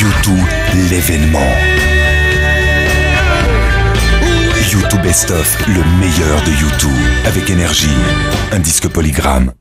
U2, l'événement. U2 Best of, le meilleur de U2. Avec énergie, un disque Polygramme.